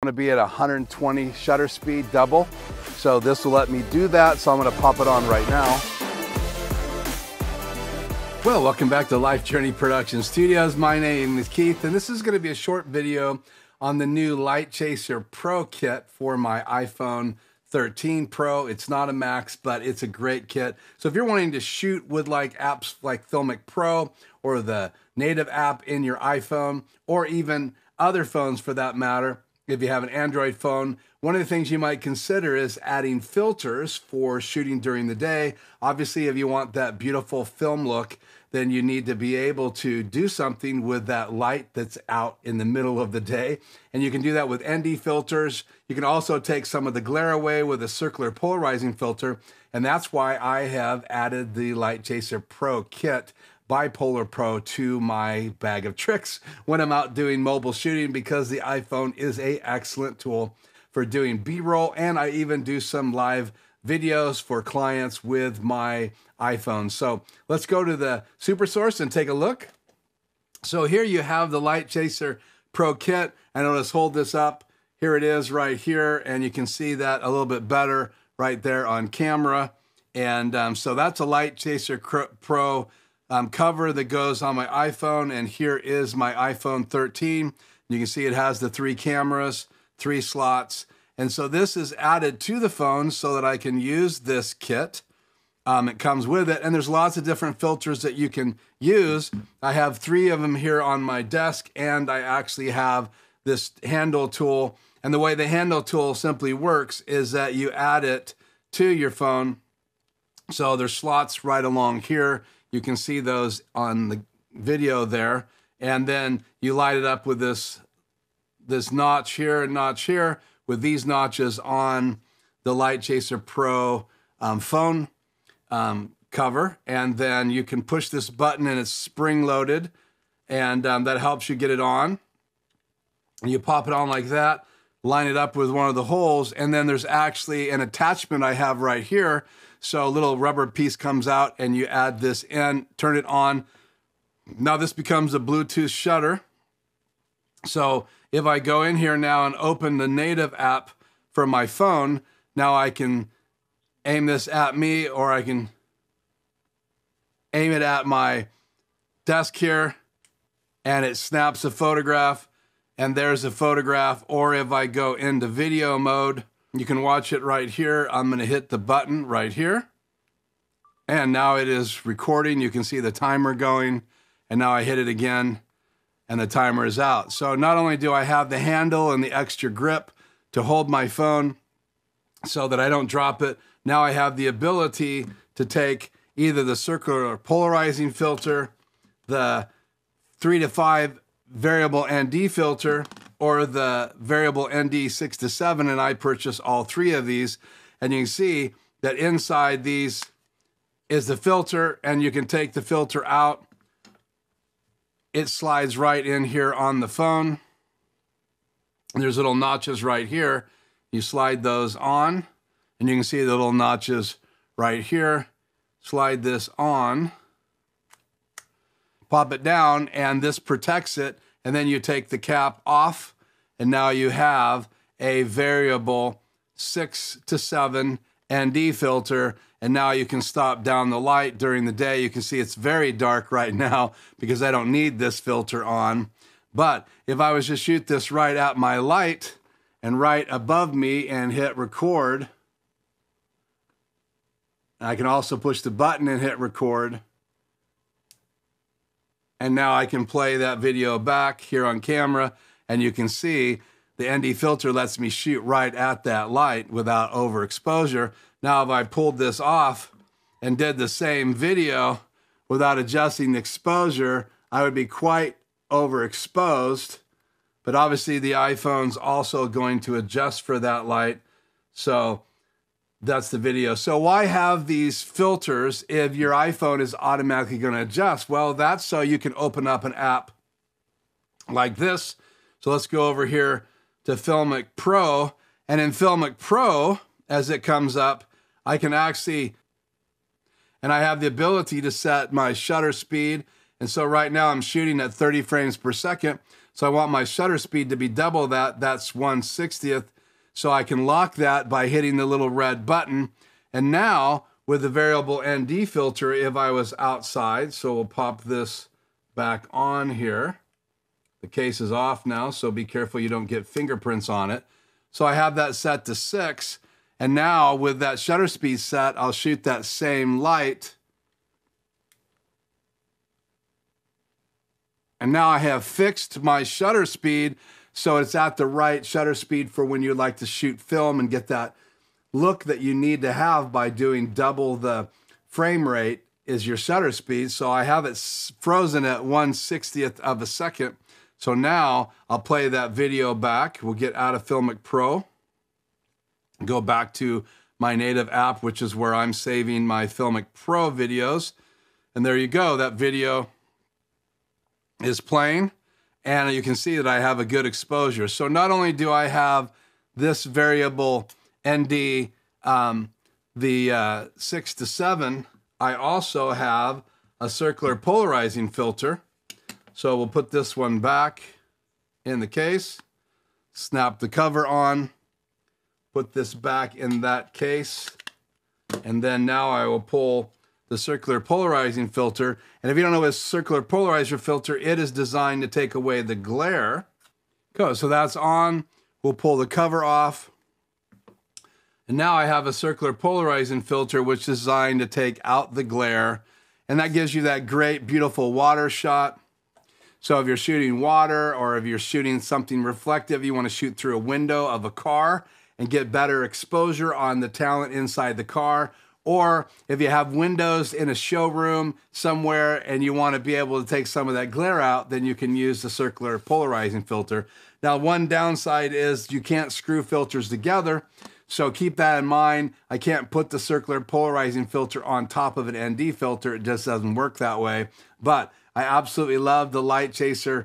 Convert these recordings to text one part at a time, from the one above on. I'm going to be at 120 shutter speed double, so this will let me do that, so I'm going to pop it on right now. Well, welcome back to Life Journey Production Studios. My name is Keith, and this is going to be a short video on the new LiteChaser Pro Kit for my iPhone 13 Pro. It's not a Max, but it's a great kit. So if you're wanting to shoot with like apps like Filmic Pro or the native app in your iPhone, or even other phones for that matter, if you have an Android phone, one of the things you might consider is adding filters for shooting during the day. Obviously, if you want that beautiful film look, then you need to be able to do something with that light that's out in the middle of the day. And you can do that with ND filters. You can also take some of the glare away with a circular polarizing filter. And that's why I have added the LiteChaser Pro Kit by PolarPro to my bag of tricks when I'm out doing mobile shooting, because the iPhone is an excellent tool for doing B-roll, and I even do some live videos for clients with my iPhone. So let's go to the super source and take a look. So here you have the LiteChaser Pro Kit, and I'll just hold this up. Here it is right here, and you can see that a little bit better right there on camera. And so that's a LiteChaser Pro cover that goes on my iPhone, and here is my iPhone 13. You can see it has the 3 cameras, 3 slots, and so this is added to the phone so that I can use this kit. It comes with it, and there's lots of different filters that you can use. I have 3 of them here on my desk, and I actually have this handle tool, and the way the handle tool simply works is that you add it to your phone. So there's slots right along here. You can see those on the video there. And then you light it up with this notch here and notch here, with these notches on the LiteChaser Pro phone cover. And then you can push this button, and it's spring-loaded, and that helps you get it on. And you pop it on like that, line it up with one of the holes, and then there's actually an attachment I have right here. So a little rubber piece comes out, and you add this in, turn it on. Now this becomes a Bluetooth shutter. So if I go in here now and open the native app for my phone, now I can aim this at me, or I can aim it at my desk here, and it snaps a photograph, and there's a photograph. Or if I go into video mode, you can watch it right here. I'm going to hit the button right here, and now it is recording. You can see the timer going, and now I hit it again, and the timer is out. So not only do I have the handle and the extra grip to hold my phone so that I don't drop it, now I have the ability to take either the circular polarizing filter, the 3 to 5 variable ND filter, or the variable ND 6 to 7, and I purchased all 3 of these. And you can see that inside these is the filter, and you can take the filter out. It slides right in here on the phone. There's little notches right here. You slide those on, and you can see the little notches right here. Slide this on, pop it down, and this protects it. And then you take the cap off, and now you have a variable 6 to 7 ND filter. And now you can stop down the light during the day. You can see it's very dark right now because I don't need this filter on. But if I was to shoot this right at my light and right above me and hit record, I can also push the button and hit record. And now I can play that video back here on camera, and you can see the ND filter lets me shoot right at that light without overexposure. Now, if I pulled this off and did the same video without adjusting the exposure, I would be quite overexposed. But obviously the iPhone's also going to adjust for that light. So that's the video. So why have these filters if your iPhone is automatically going to adjust? Well, that's so you can open up an app like this. So let's go over here to Filmic Pro. And in Filmic Pro, as it comes up, I can actually, and I have the ability to set my shutter speed. And so right now I'm shooting at 30 frames per second. So I want my shutter speed to be double that. That's 1/60th. So I can lock that by hitting the little red button. And now with the variable ND filter, if I was outside, so we'll pop this back on here. The case is off now, so be careful you don't get fingerprints on it. So I have that set to 6. And now with that shutter speed set, I'll shoot that same light. And now I have fixed my shutter speed, so it's at the right shutter speed for when you like to shoot film and get that look that you need to have by doing double the frame rate is your shutter speed. So I have it frozen at 1/60th of a second. So now I'll play that video back. We'll get out of Filmic Pro, go back to my native app, which is where I'm saving my Filmic Pro videos. And there you go, that video is playing, and you can see that I have a good exposure. So not only do I have this variable ND, the 6 to 7, I also have a circular polarizing filter. So we'll put this one back in the case, snap the cover on, put this back in that case, and then now I will pull the circular polarizing filter. And if you don't know what a circular polarizer filter, it is designed to take away the glare. Go, so that's on, we'll pull the cover off. And now I have a circular polarizing filter which is designed to take out the glare. And that gives you that great, beautiful water shot. So if you're shooting water or if you're shooting something reflective, you want to shoot through a window of a car and get better exposure on the talent inside the car. Or if you have windows in a showroom somewhere and you want to be able to take some of that glare out, then you can use the circular polarizing filter. Now, one downside is you can't screw filters together, so keep that in mind. I can't put the circular polarizing filter on top of an ND filter. It just doesn't work that way. But I absolutely love the LiteChaser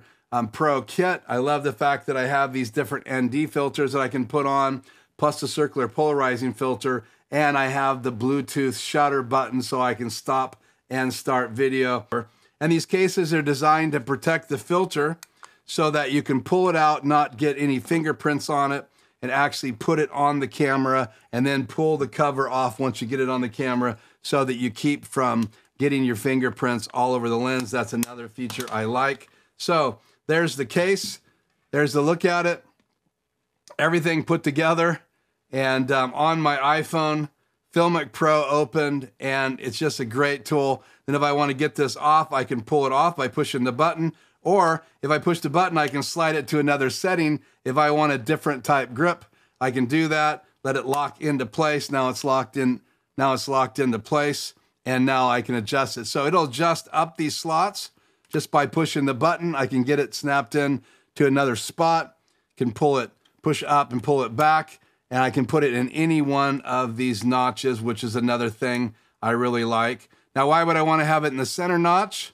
Pro Kit. I love the fact that I have these different ND filters that I can put on, plus the circular polarizing filter. And I have the Bluetooth shutter button so I can stop and start video. And these cases are designed to protect the filter so that you can pull it out, not get any fingerprints on it, and actually put it on the camera and then pull the cover off once you get it on the camera so that you keep from getting your fingerprints all over the lens. That's another feature I like. So there's the case, there's the look at it, everything put together. And on my iPhone, Filmic Pro opened, and it's just a great tool. And if I want to get this off, I can pull it off by pushing the button. Or if I push the button, I can slide it to another setting. If I want a different type grip, I can do that. Let it lock into place. Now it's locked in. Now it's locked into place, and now I can adjust it. So it'll adjust up these slots just by pushing the button. I can get it snapped in to another spot. Can pull it, push up, and pull it back. And I can put it in any one of these notches, which is another thing I really like. Now, why would I want to have it in the center notch?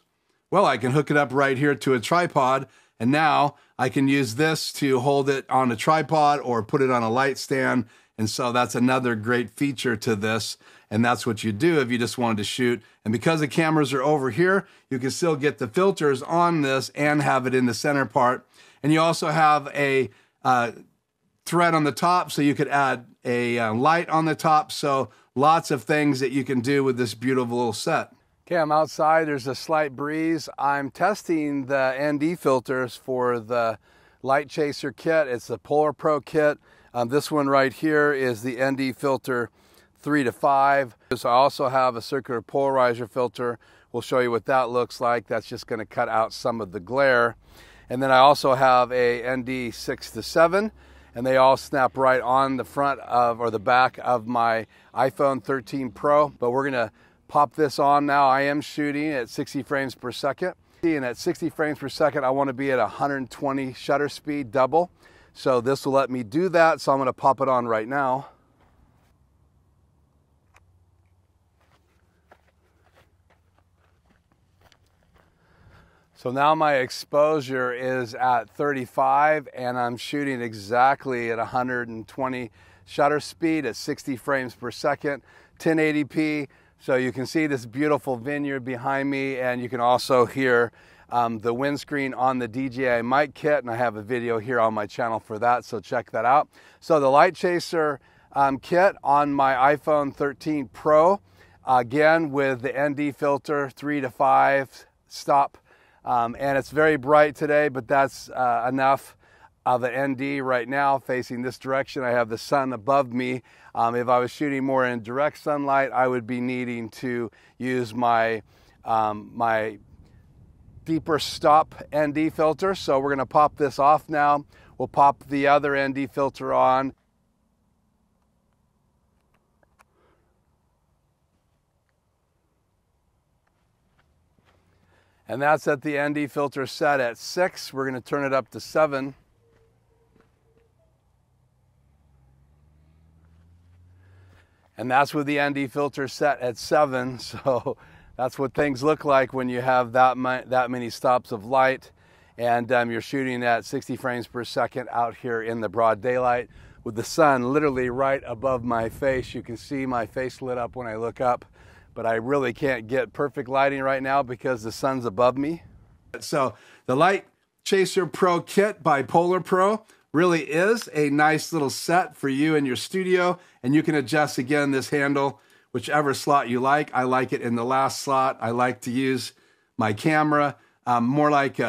Well, I can hook it up right here to a tripod, and now I can use this to hold it on a tripod or put it on a light stand. And so that's another great feature to this. And that's what you do if you just wanted to shoot. And because the cameras are over here, you can still get the filters on this and have it in the center part. And you also have a thread on the top, so you could add a light on the top. So lots of things that you can do with this beautiful little set. Okay, I'm outside, there's a slight breeze. I'm testing the ND filters for the LiteChaser kit. It's the PolarPro kit. This one right here is the ND filter 3 to 5. So I also have a circular polarizer filter. We'll show you what that looks like. That's just gonna cut out some of the glare. And then I also have a ND 6 to 7. And they all snap right on the front of or the back of my iPhone 13 Pro. But we're gonna pop this on now. I am shooting at 60 frames per second. And at 60 frames per second, I wanna be at 120 shutter speed double. So this will let me do that. So I'm gonna pop it on right now. So now my exposure is at 35 and I'm shooting exactly at 120 shutter speed at 60 frames per second, 1080p. So you can see this beautiful vineyard behind me, and you can also hear the windscreen on the DJI Mic kit, and I have a video here on my channel for that, so check that out. So the LiteChaser kit on my iPhone 13 Pro, again with the ND filter, 3 to 5 stop, and it's very bright today, but that's enough of an ND right now facing this direction. I have the sun above me. If I was shooting more in direct sunlight, I would be needing to use my deeper stop ND filter. So we're gonna pop this off now. We'll pop the other ND filter on. And that's at the ND filter set at 6. We're gonna turn it up to 7. And that's with the ND filter set at 7. So that's what things look like when you have that many stops of light, and you're shooting at 60 frames per second out here in the broad daylight with the sun literally right above my face. You can see my face lit up when I look up, but I really can't get perfect lighting right now because the sun's above me. So the LiteChaser Pro Kit by PolarPro really is a nice little set for you in your studio, and you can adjust again this handle whichever slot you like. I like it in the last slot. I like to use my camera more like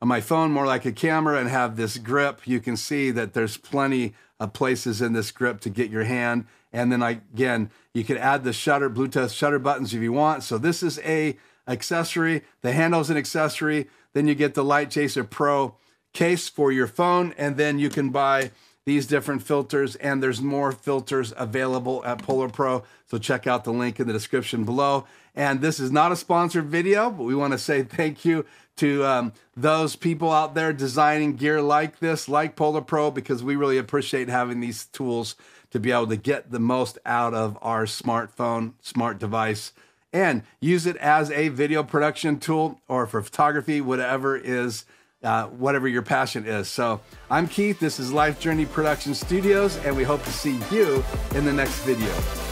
my phone, more like a camera, and have this grip. You can see that there's plenty of places in this grip to get your hand, and then again you can add the shutter, Bluetooth shutter buttons if you want. So this is a accessory. The handle's an accessory. Then you get the LiteChaser Pro case for your phone, and then you can buy these different filters, and there's more filters available at PolarPro, so check out the link in the description below. And this is not a sponsored video, but we want to say thank you to those people out there designing gear like this, like PolarPro, because we really appreciate having these tools to be able to get the most out of our smartphone, smart device, and use it as a video production tool or for photography, whatever is whatever your passion is. So I'm Keith, this is Life Journey Production Studios, and we hope to see you in the next video.